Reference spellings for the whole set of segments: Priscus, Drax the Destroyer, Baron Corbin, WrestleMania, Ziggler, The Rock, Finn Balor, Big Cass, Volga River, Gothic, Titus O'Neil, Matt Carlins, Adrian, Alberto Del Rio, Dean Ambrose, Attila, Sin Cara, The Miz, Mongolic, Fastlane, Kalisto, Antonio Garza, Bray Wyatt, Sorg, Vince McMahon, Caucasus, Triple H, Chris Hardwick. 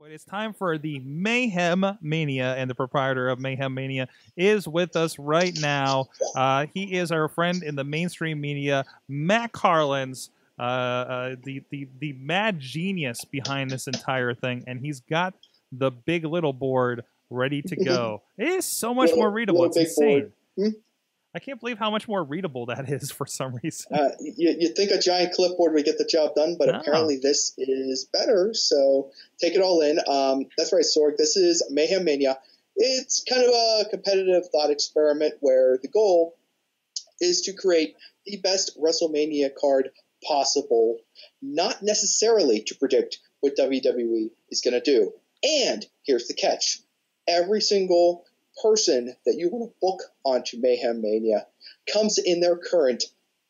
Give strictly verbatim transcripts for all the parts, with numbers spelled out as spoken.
But it's time for the Mayhem Mania, and the proprietor of Mayhem Mania is with us right now. Uh, he is our friend in the mainstream media, Matt Carlins, uh, uh, the, the, the mad genius behind this entire thing, and he's got the big little board ready to go. It is so much little, more readable. It's insane. Hmm? I can't believe how much more readable that is for some reason. Uh, you, you'd think a giant clipboard would get the job done, but no. Apparently this is better, so take it all in. Um, that's right, Sorg. This is Mayhem Mania. It's kind of a competitive thought experiment where the goal is to create the best WrestleMania card possible, not necessarily to predict what W W E is going to do. And here's the catch. Every single person that you want to book onto Mayhem Mania comes in their current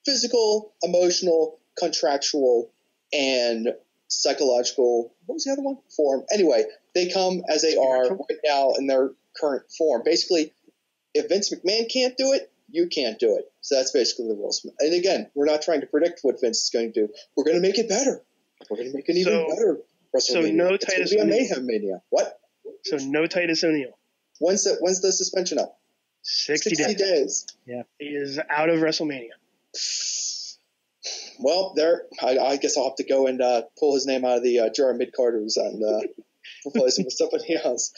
physical, emotional, contractual, and psychological, what was the other one? Form. Anyway, they come as they are right now in their current form. Basically, if Vince McMahon can't do it, you can't do it. So that's basically the rules. And again, we're not trying to predict what Vince is going to do. We're going to make it better. We're going to make it even so, better. So no it's Titus O'Neil. Mayhem Mania. What? So no Titus O'Neil. When's the, when's the suspension up? sixty, sixty days. days. Yeah. He is out of WrestleMania. Well, there. I, I guess I'll have to go and uh, pull his name out of the uh, jar of mid-carders and uh, replace him with somebody else.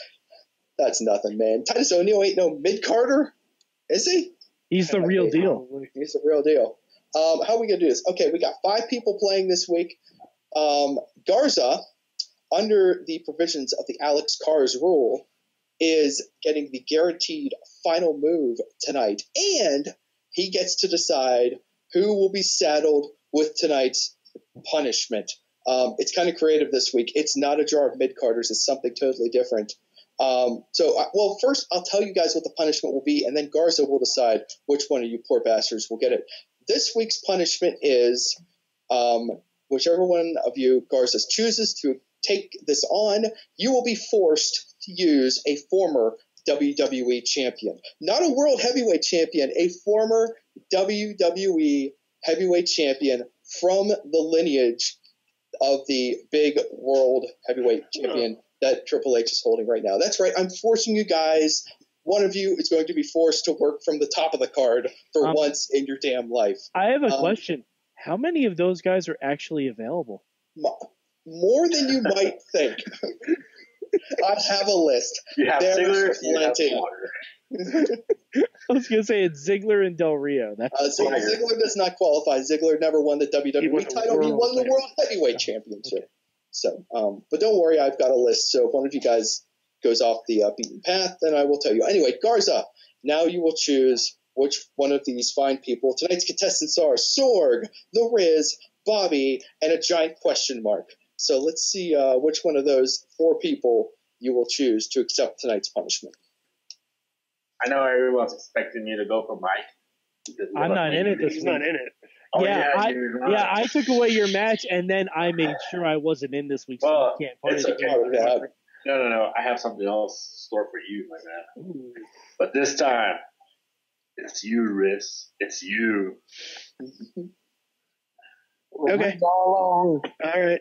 That's nothing, man. Titus O'Neil ain't no mid-carder, is he? He's the I real mean, deal. He's the real deal. Um, how are we going to do this? Okay, we got five people playing this week. Um, Garza, under the provisions of the Alex Cars rule, is getting the guaranteed final move tonight, and he gets to decide who will be saddled with tonight's punishment. Um, it's kind of creative this week. It's not a jar of mid-carders. It's something totally different. Um, so, I, well, first I'll tell you guys what the punishment will be, and then Garza will decide which one of you poor bastards will get it. This week's punishment is um, whichever one of you Garza chooses to take this on, you will be forced to use a former W W E champion. Not a world heavyweight champion, a former W W E heavyweight champion from the lineage of the big world heavyweight champion that Triple H is holding right now. That's right. I'm forcing you guys. One of you is going to be forced to work from the top of the card for um, once in your damn life. I have a um, question. How many of those guys are actually available? More than you might think. I have a list. You have Ziggler, you have I was going to say it's Ziggler and Del Rio. That's uh, so Ziggler does not qualify. Ziggler never won the W W E he won title. The he won the World Heavyweight Championship. Okay. So, um, but don't worry, I've got a list. So if one of you guys goes off the uh, beaten path, then I will tell you. Anyway, Garza, now you will choose which one of these fine people. Tonight's contestants are Sorg, The Riz, Bobby, and a giant question mark. So let's see uh, which one of those four people you will choose to accept tonight's punishment. I know everyone's expecting me to go for Mike. I'm not in it this week. He's not in it. Oh, yeah, yeah, I, yeah, I took away your match, and then I made sure I wasn't in this week, so well, I can't punish you. Okay. No, no, no. I have something else in store for you, my man. Ooh. But this time, it's you, Riz. It's you. Okay. All right.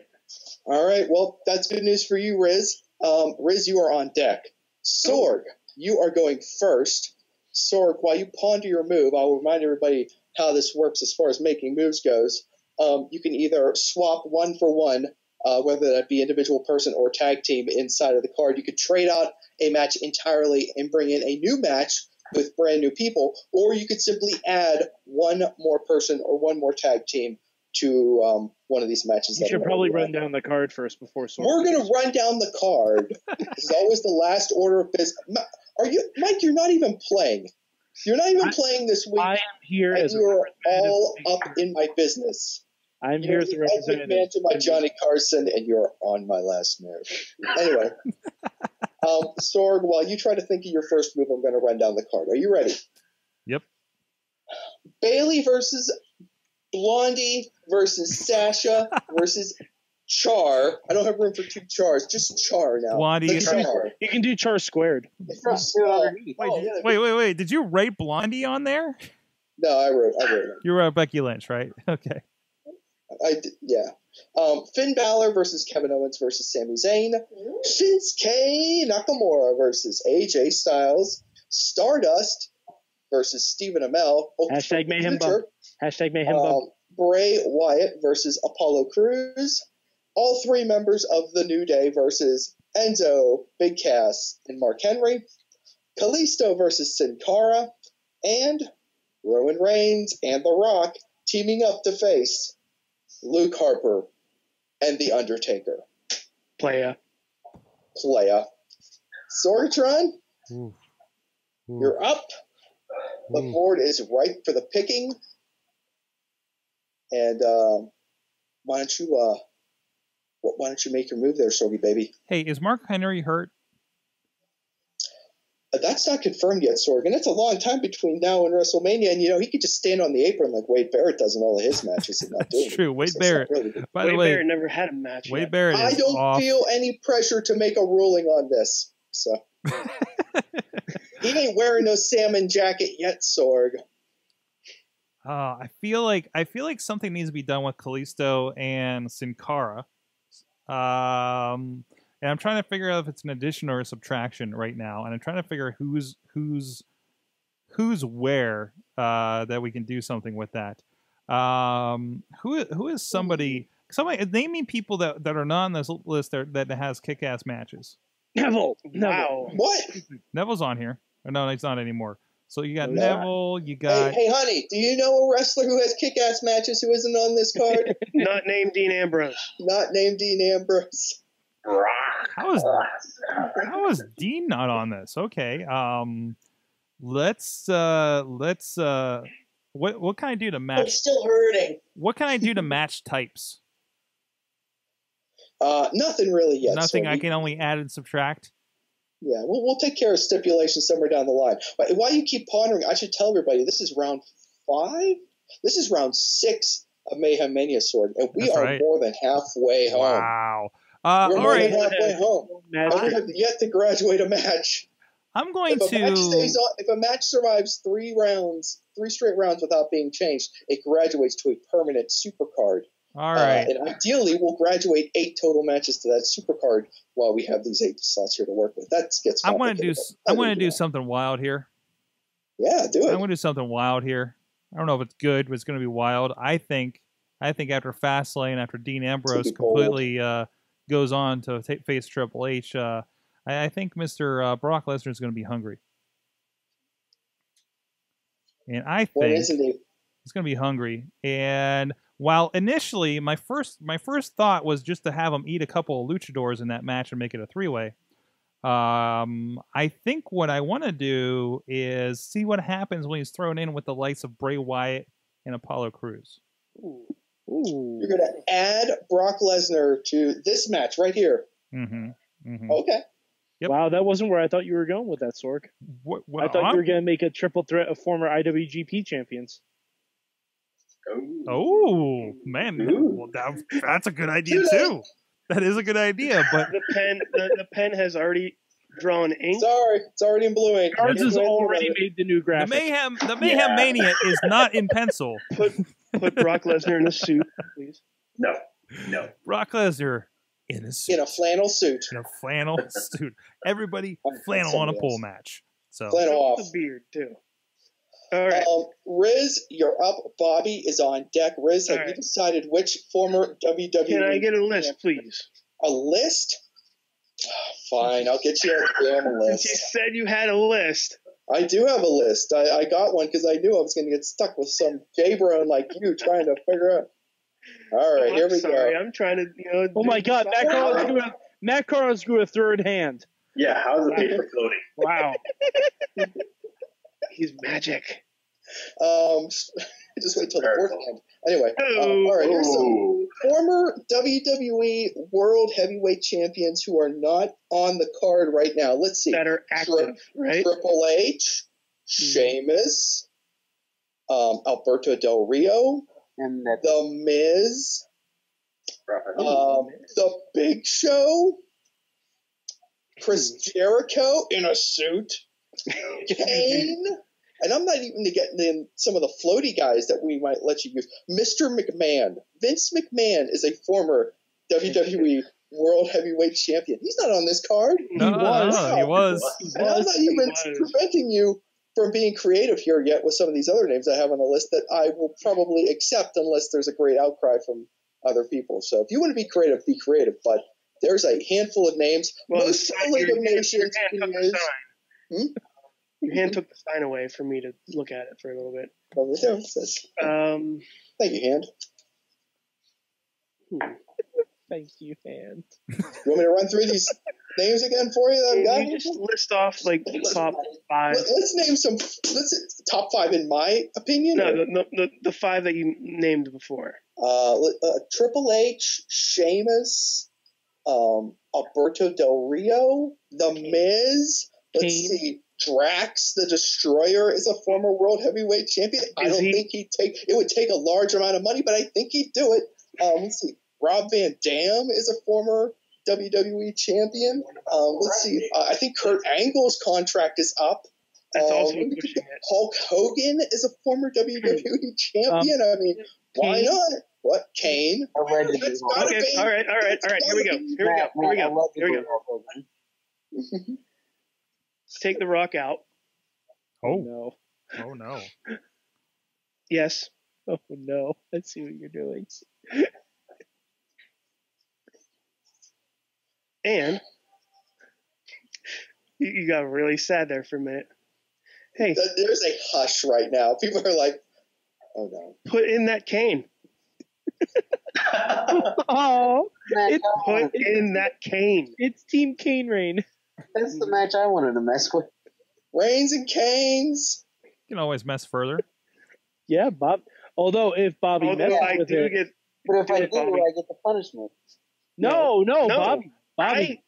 All right, well, that's good news for you, Riz. Um, Riz, you are on deck. Sorg, you are going first. Sorg, while you ponder your move, I'll remind everybody how this works as far as making moves goes. Um, you can either swap one for one, uh, whether that be individual person or tag team inside of the card. You could trade out a match entirely and bring in a new match with brand new people, or you could simply add one more person or one more tag team to um, one of these matches. You should probably run down the card first before Sorg. We're going to run down the card. This is always the last order of business. Are you, Mike, you're not even playing. You're not even I, playing this week. I am here as you're all up in my business. I'm you're here as the representative. Man to my Johnny Carson, and you're on my last nerve. Anyway, um, Sorg, while you try to think of your first move, I'm going to run down the card. Are you ready? Yep. Bailey versus Blondie versus Sasha versus Char. I don't have room for two Chars. Just Char now. Blondie. Char. You can do Char squared. From, uh, wait, oh, yeah. wait, wait, wait. Did you write Blondie on there? No, I wrote. I wrote. You wrote Becky Lynch, right? Okay. I did, yeah. Um, Finn Balor versus Kevin Owens versus Sami Zayn. Ooh. Shinsuke Nakamura versus A J Styles. Stardust versus Stephen Amell. Hashtag Mayhem Bump. Hashtag Mayhem Bump. Um, Bray Wyatt versus Apollo Crews. All three members of the New Day versus Enzo, Big Cass, and Mark Henry. Kalisto versus Sin Cara. And Roman Reigns and The Rock teaming up to face Luke Harper and The Undertaker. Playa. Playa. Sorgatron, mm. Mm. You're up. The mm. board is ripe for the picking. And uh, why don't you uh, why don't you make your move there, Sorgi baby? Hey, is Mark Henry hurt? Uh, that's not confirmed yet, Sorg, and it's a long time between now and WrestleMania. And you know he could just stand on the apron like Wade Barrett does in all of his matches and not do it. That's true. Wade so Barrett, really by Wade the way, Barrett never had a match. Wade yet. Barrett. I don't off. feel any pressure to make a ruling on this, so he ain't wearing no salmon jacket yet, Sorg. Uh, I feel like I feel like something needs to be done with Kalisto and Sin Cara. Um, and I'm trying to figure out if it's an addition or a subtraction right now. And I'm trying to figure out who's who's who's where uh, that we can do something with that. Um, who who is somebody? Somebody name me people that, that are not on this list that, that has kick-ass matches. Neville. Neville. Wow. What? Neville's on here. Or no, he's not anymore. So you got no. Neville, you got... Hey, hey, honey, do you know a wrestler who has kick-ass matches who isn't on this card? Not named Dean Ambrose. Not named Dean Ambrose. How is, how is Dean not on this? Okay. Um, let's... Uh, let's uh, what, what can I do to match... I'm still hurting. What can I do to match types? Uh, nothing really yet. Nothing. So I we... can only add and subtract? Yeah, we'll, we'll take care of stipulation somewhere down the line. But while you keep pondering, I should tell everybody this is round five? This is round six of Mayhem Mania, Sword, and we That's are right. more than halfway home. Wow. Uh, We're all more right. than halfway home. I have yet to graduate a match. I'm going if a to... Match stays on, if a match survives three rounds, three straight rounds without being changed, it graduates to a permanent supercard. All right. Uh, and ideally, we'll graduate eight total matches to that super card while we have these eight slots here to work with. That gets. I want to do. I want to do something wild here. Yeah, do it. I want to do something wild here. I don't know if it's good, but it's going to be wild. I think. I think after Fastlane, after Dean Ambrose completely uh, goes on to t face Triple H, uh, I, I think Mister Uh, Brock Lesnar is going to be hungry. And I think he's going to be hungry and. While initially my first my first thought was just to have him eat a couple of luchadors in that match and make it a three-way, um, I think what I want to do is see what happens when he's thrown in with the likes of Bray Wyatt and Apollo Crews. Ooh. Ooh. You're going to add Brock Lesnar to this match right here. Mm-hmm. Mm-hmm. Okay. Yep. Wow, that wasn't where I thought you were going with that, Sorg. What, well, I thought I'm... you were going to make a triple threat of former I W G P champions. Ooh. Oh man, well, that, that's a good idea too. That is a good idea, but the pen, the, the pen has already drawn ink. Sorry, it's already in blue ink. Ours has already made the new graphic. The mayhem, the mayhem yeah. mania is not in pencil. Put put Brock Lesnar in a suit, please. No, no, Brock Lesnar in a suit, in a flannel suit, in a flannel suit. Everybody flannel on a pool match. So flannel off the beard too. All right. Um, Riz, you're up. Bobby is on deck. Riz, have All right. you decided which former W W E... Can I get a list, please? A list? Fine, I'll get you a damn list. You said you had a list. I do have a list. I, I got one because I knew I was going to get stuck with some jabron like you trying to figure out... All right, oh, here we sorry. go. I'm trying to... You know, oh, my God. Matt Carlin, drew a, Matt Carlin drew a third hand. Yeah, how's the paper floating? Wow. He's magic. Um, just wait till the fourth hand. Anyway, um, all right. Here's some former W W E World Heavyweight Champions who are not on the card right now. Let's see. That are active, Tri right? Triple H, Sheamus, um, Alberto Del Rio, and The Miz, um, The Big Show, Chris Jericho in a suit. Kane, And I'm not even getting in some of the floaty guys that we might let you use. Mister McMahon. Vince McMahon is a former W W E World Heavyweight Champion. He's not on this card. No, he was. No, he was. And I'm not even preventing you from being creative here yet with some of these other names I have on the list that I will probably accept unless there's a great outcry from other people. So if you want to be creative, be creative. But there's a handful of names. Well, Most solid of nations. Your hand took the sign away for me to look at it for a little bit. Um, Thank you, hand. Hmm. Thank you, hand. You want me to run through these names again for you? That I've got you just list off like let's, top five. Let's name some. Let's top five in my opinion. No, the, the the five that you named before. Uh, uh Triple H, Sheamus, um, Alberto Del Rio, The Miz. Let's Kane. see. Drax the Destroyer is a former world heavyweight champion. I don't he? think he'd take – it would take a large amount of money, but I think he'd do it. Um, let's see. Rob Van Dam is a former W W E champion. Um, let's see. Uh, I think Kurt Angle's contract is up. That's um, also Hulk Hogan is a former W W E champion. Um, I mean, Kane. why not? What? Kane? I read the okay, all right, all right, all right. Here we go. Here we go. Here we go. Here we go. Here we go. Take The Rock out. Oh, oh no. Oh, no. Yes. Oh, no. Let's see what you're doing. And you, you got really sad there for a minute. Hey. There's a hush right now. People are like, oh, no. Put in that Kane. Oh. It put in that Kane. It's Team Kane Reign. That's the match I wanted to mess with. Reigns and Canes. You can always mess further. Yeah, Bob. Although if Bobby Although messes I with do it, get, but if I do, Bobby. I get the punishment. No, no, no Bobby. Bobby,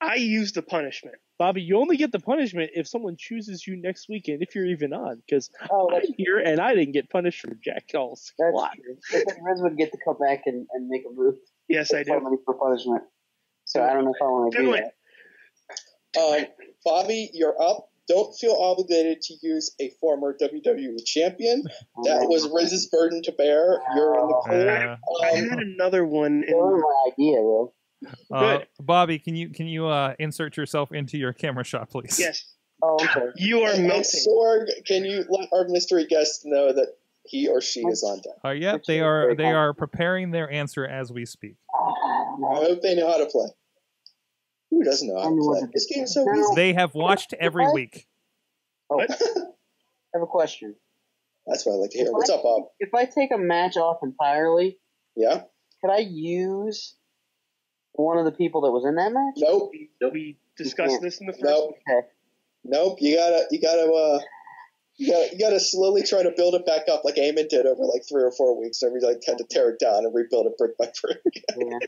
I, I use the punishment. Bobby, you only get the punishment if someone chooses you next weekend, if you're even on. Because oh, I'm here and I didn't get punished for jack all. Riz would get to come back and, and make a move. Yes, I do. For punishment. So I don't know if I want to do, do that. Um, Bobby, you're up. Don't feel obligated to use a former W W E champion. That was Riz's burden to bear. You're in the clear. Yeah. Um, I had another one. In my idea, though. Uh, Bobby, can you can you uh, insert yourself into your camera shot, please? Yes. Oh, okay. You are melting. Sorg, can you let our mystery guest know that he or she is on deck? Uh, yep, they are. They are preparing their answer as we speak. I hope they know how to play. Who doesn't know how to play? This game is so easy. They have watched every week. Oh. I have a question. That's what I like to hear. If What's I, up, Bob? If I take a match off entirely, yeah, could I use one of the people that was in that match? Nope. Nope. We discussed this in the first. Nope. Okay. Nope. You gotta. You gotta. Uh, you gotta. You gotta slowly try to build it back up, like Eamon did over like three or four weeks. Every like had to tear it down and rebuild it brick by brick. Yeah.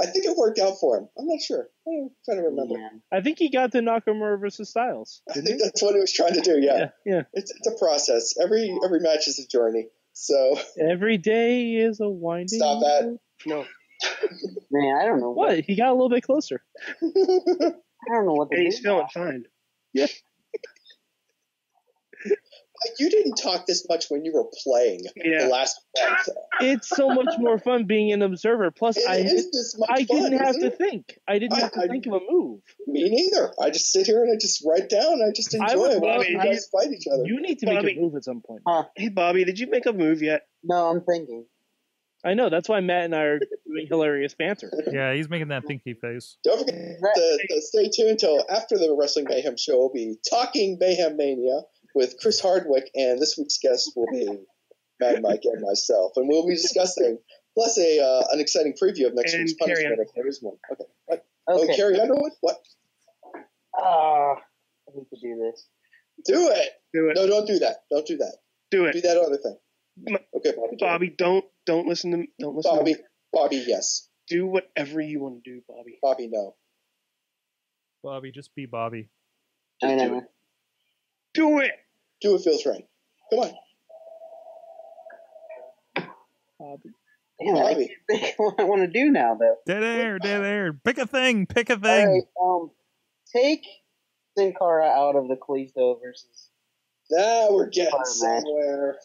I think it worked out for him. I'm not sure. I'm trying to remember. I think he got the Nakamura versus Styles. I think he? that's what he was trying to do. Yeah, yeah. yeah. It's, it's a process. Every every match is a journey. So every day is a winding. Stop that. No. Man, I don't know what. what. He got a little bit closer. I don't know what. And he's feeling fine. Yeah. You didn't talk this much when you were playing yeah. the last month. It's so much more fun being an observer. Plus, it I, is I fun, didn't have to it? think. I didn't I, have to I, think of a move. Me neither. I just sit here and I just write down. I just enjoy I would, it. Bobby, I just fight each other. You need to Bobby. make a move at some point. Huh. Hey, Bobby, did you make a move yet? No, I'm thinking. I know. That's why Matt and I are doing hilarious banter. Yeah, he's making that thinky face. Don't forget to, to stay tuned until after the Wrestling Mayhem show. We'll be talking Mayhem Mania with Chris Hardwick, and this week's guest will be Mad Mike and myself, and we'll be discussing plus a uh, an exciting preview of next and week's punishment. If there is one. Okay. What? Okay. Oh, Carrie Underwood. What? Ah, uh, I need to do this. Do it. Do it. No, don't do that. Don't do that. Do it. Do that other thing. Okay, Bobby. Bobby, do don't don't listen to me. Don't listen. Bobby. To me. Bobby, yes. Do whatever you want to do, Bobby. Bobby, no. Bobby, just be Bobby. I know. Do it! Do it feels right. Come on. Bobby. Damn, Bobby. I can't think of what I want to do now, though. Dead air, dead air. Pick a thing, pick a thing. All right, um, take Sin Cara out of the Kalisto versus Now we're getting oh, somewhere.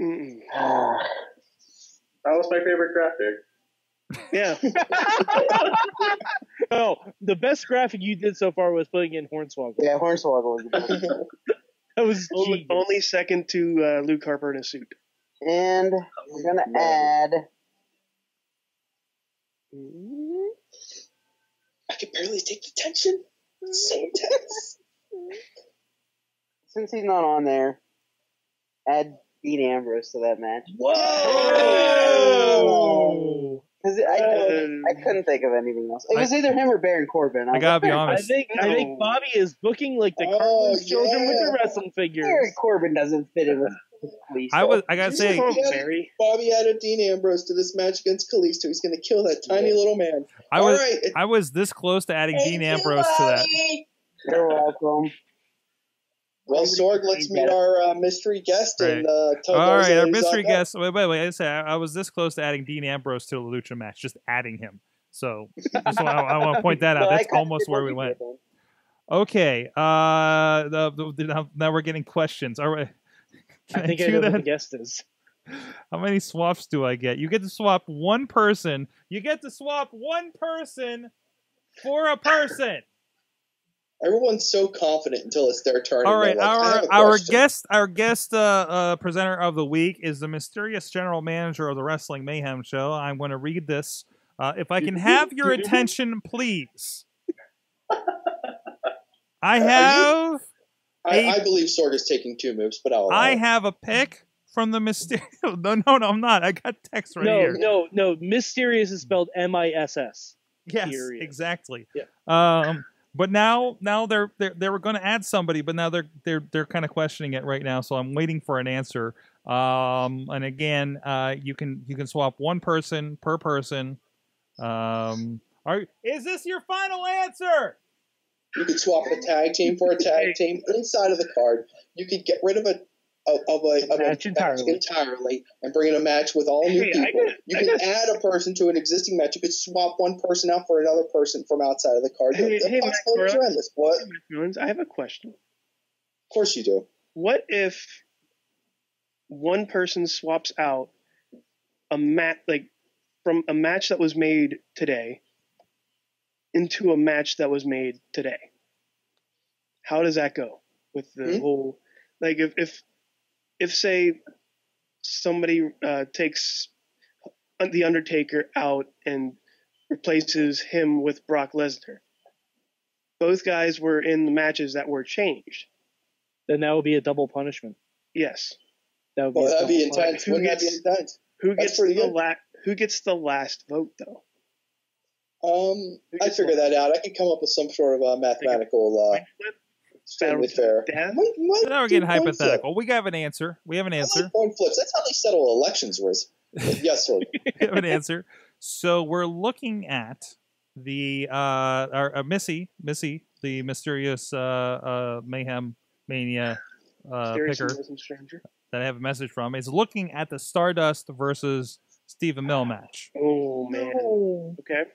Mm. That was my favorite graphic. Yeah. No, the best graphic you did so far was putting in Hornswoggle. Yeah, Hornswoggle. That was only, only second to uh, Luke Harper in a suit. And we're gonna no. add. I can barely take the tension. So tense. Since he's not on there, add Dean Ambrose to that match. Whoa! Because I, I couldn't think of anything else. It was I, either him or Baron Corbin. I, I gotta like, be honest. I think I think Bobby is booking like the oh, Cartman's yeah. children with the wrestling figures. Baron Corbin doesn't fit in with Kalisto. I was I gotta say, Barry. Bobby added Dean Ambrose to this match against Kalisto. He's gonna kill that tiny yeah. little man. I was All right. I was this close to adding Thank Dean Ambrose you, to that. You're welcome. Well, Sorg, let's meet our uh, mystery guest. Right. And, uh, All right, our mystery guest. Wait, wait, wait. I, say, I, I was this close to adding Dean Ambrose to the Lucha match, just adding him. So just wanna, I want to point that out. Well, that's almost where we went. Him. Okay. Uh, the, the, the, now we're getting questions. All right. I think I know who the guest is. How many swaps do I get? You get to swap one person. You get to swap one person for a person. Everyone's so confident until it's their turn. All right, like, our our guest, our guest uh, uh, presenter of the week is the mysterious general manager of the Wrestling Mayhem Show. I'm going to read this. Uh, if I can have your attention, please. I have. I, I believe Sorg is taking two moves, but I'll. I have a pick from the mysterious. No, no, no, I'm not. I got text right no, here. No, no, no. Mysterious is spelled M I S S. Yes, period. Exactly. Yeah. Um. But now, now they're, they're they were going to add somebody, but now they're they're they're kind of questioning it right now. So I'm waiting for an answer. Um, and again, uh, you can you can swap one person per person. Um, are is this your final answer? You could swap a tag team for a tag team inside of the card. You could get rid of a of, of a, of a match, entirely. match entirely and bring in a match with all new hey, people. Could, you I could add a person to an existing match. You could swap one person out for another person from outside of the card. Hey, the hey, Max, what? I have a question. Of course you do. What if one person swaps out a mat like from a match that was made today into a match that was made today? How does that go with the hmm? whole like if if If, say, somebody uh, takes The Undertaker out and replaces him with Brock Lesnar, both guys were in the matches that were changed. Then that would be a double punishment. Yes. That would be, well, that'd be intense. Wouldn't that be intense? Who gets, the la who gets the last vote, though? Um, I figure that out. I could come up with some sort of uh, mathematical... Uh, Fair. Fair. What, what so now we're getting hypothetical. Flip. We have an answer. We have an answer. Like coin flips. That's how they settle elections, Riz. Yes, sir. We have an answer. So we're looking at the uh, our, uh, Missy, Missy, the mysterious uh, uh, Mayhem Mania uh, picker that I have a message from, is looking at the Stardust versus Stephen Amell match. Oh man. No. Okay.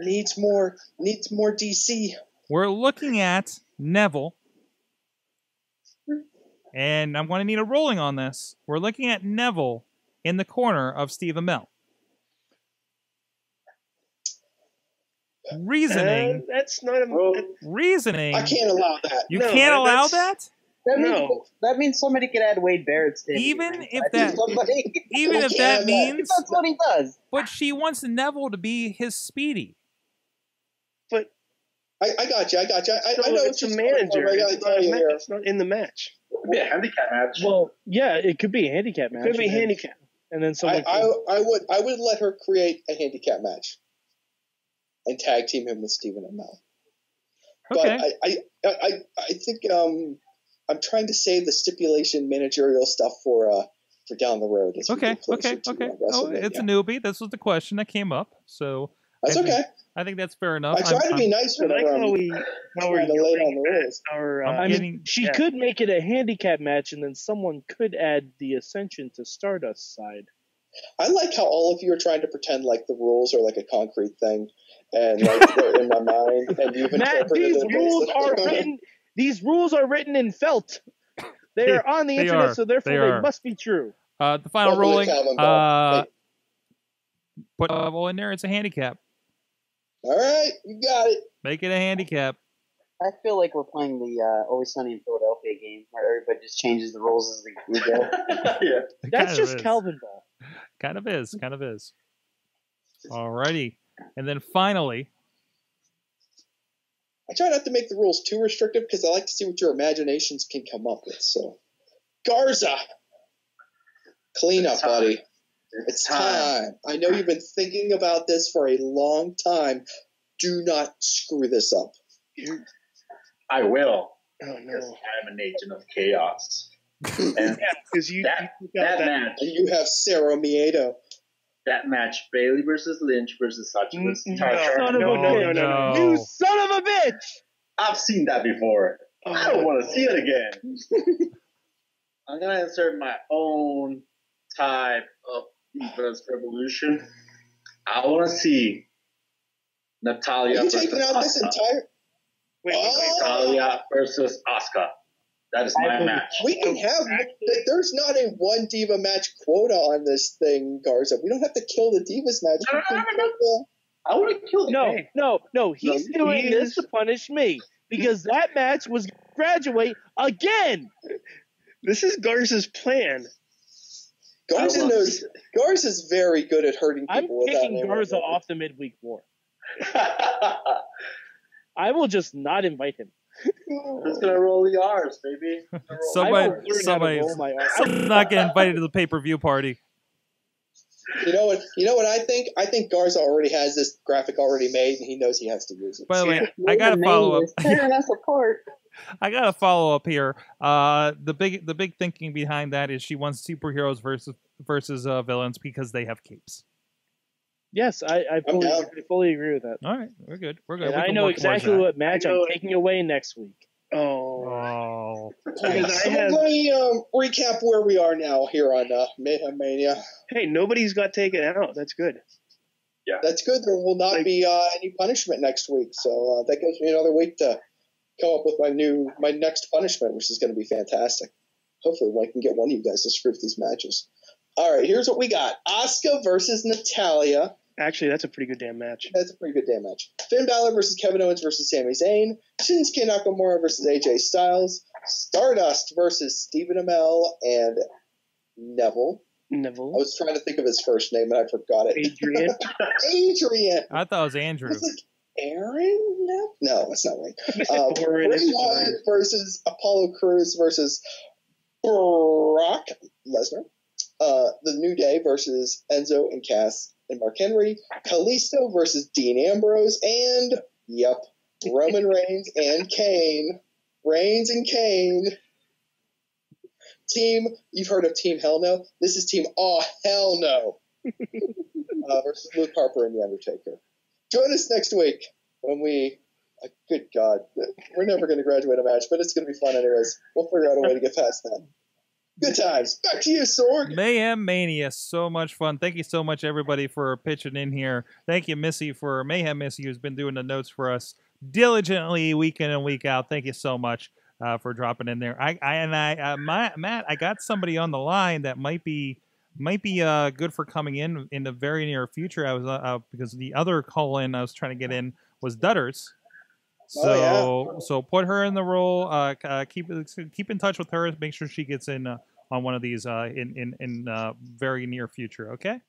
Needs more. Needs more D C. We're looking at Neville. And I'm going to need a rolling on this. We're looking at Neville in the corner of Steve Amell. Reasoning. Uh, that's not a that, reasoning. I can't allow that. You no, can't allow that? That means, no. That means somebody could add Wade Barrett's name. Even if that, somebody, even if that means that's what he does. But she wants Neville to be his Speedy. But I, I got you. I got you. I, so I know it's a manager. Right, it's, not a match. It's not in the match. It'd be a handicap match. Well, yeah, it could be a handicap match. It could be handicap. And then someone. I, I, I would, I would let her create a handicap match, and tag team him with Stephen Amell. Okay. But I, I, I, I think um, I'm trying to save the stipulation managerial stuff for uh for down the road. Okay. Okay. Okay. Oh, it's a newbie. This was the question that came up. So that's okay. I think that's fair enough. I try I'm, to be I'm, nice with like how we how we're on the list. Or, uh, I mean, getting, she yeah. could make it a handicap match, and then someone could add the Ascension to Stardust side. I like how all of you are trying to pretend like the rules are like a concrete thing, and like they're in my mind, and you've interpreted Matt, these rules are written. These rules are written in felt. They are on the they internet, are. so therefore they, they must be true. Uh, the final Don't ruling. Uh, put level in there. It's a handicap. All right, you got it. Make it a handicap. I feel like we're playing the uh, Always Sunny in Philadelphia game where everybody just changes the rules as they go. Yeah. That's just Calvin Ball. Kind of is. Kind of is. Alrighty. And then finally. I try not to make the rules too restrictive because I like to see what your imaginations can come up with. So, Garza. Clean up, buddy. It's time. I know you've been thinking about this for a long time. Do not screw this up. I will. Oh, no. Because I'm an agent of chaos. And yeah, you, that, you that, that match. And you have Sarah Miedo. That match, Bailey versus Lynch versus Sacha. Mm, you son of no, a bitch. No, no, no. You son of a bitch. I've seen that before. Oh, I don't want to see it again. I'm going to insert my own type of Divas Revolution. I want to see Natalya versus Are you taking out Asuka. This entire... Wait, oh. Natalya versus Asuka. That is my I mean, match. We can have... There's not a one diva match quota on this thing, Garza. We don't have to kill the divas match. No, no, no, no, no. I want to kill the No, man. no, no. He's no, doing he this to punish me because that match was graduate again. This is Garza's plan. Garza knows... Garza's very good at hurting people. I'm kicking Garza off the midweek war. I will just not invite him. Just gonna roll the R's, baby. Somebody, somebody's not getting invited to the pay-per-view party. You know what? You know what I think? I think Garza already has this graphic already made, and he knows he has to use it. By the way, I got to follow up. I got to follow up here. Uh, the big, the big thinking behind that is she wants superheroes versus versus uh, villains because they have capes. Yes, I, I, fully, I fully agree with that. All right, we're good. We're good. We I know exactly what match I'm taking away next week. Oh. oh. Hey, so had... Let me um, recap where we are now here on uh, Mayhem Mania. Hey, nobody's got taken out. That's good. Yeah, that's good. There will not like, be uh, any punishment next week, so uh, that gives me another week to come up with my new my next punishment, which is going to be fantastic. Hopefully, I can get one of you guys to screw up these matches. All right, here's what we got. Asuka versus Natalya. Actually, that's a pretty good damn match. That's a pretty good damn match. Finn Balor versus Kevin Owens versus Sami Zayn. Shinsuke Nakamura versus A J Styles. Stardust versus Stephen Amell and Neville. Neville. I was trying to think of his first name, and I forgot it. Adrian. Adrian. I thought it was Andrew. It's like Aaron? No, no, that's not right. Um, Bray Wyatt versus Apollo Crews versus Brock Lesnar. Uh, the New Day versus Enzo and Cass and Mark Henry, Kalisto versus Dean Ambrose, and, yep, Roman Reigns and Kane. Reigns and Kane. Team, you've heard of Team Hell No? This is Team Aw Hell No uh, versus Luke Harper and The Undertaker. Join us next week when we... Uh, good God. We're never going to graduate a match, but it's going to be fun anyways. We'll figure out a way to get past that. Good times. Back to you, Sorg. Mayhem Mania. So much fun. Thank you so much, everybody, for pitching in here. Thank you, Missy, for Mayhem Missy, who's been doing the notes for us diligently week in and week out. Thank you so much uh, for dropping in there. I, I and I, uh, my, Matt, I got somebody on the line that might be might be uh, good for coming in in the very near future. I was uh, uh, because the other call-in I was trying to get in was Dutters. So, oh, yeah. so put her in the role. Uh, uh, keep keep in touch with her. Make sure she gets in uh, on one of these uh, in in in uh, very near future. Okay.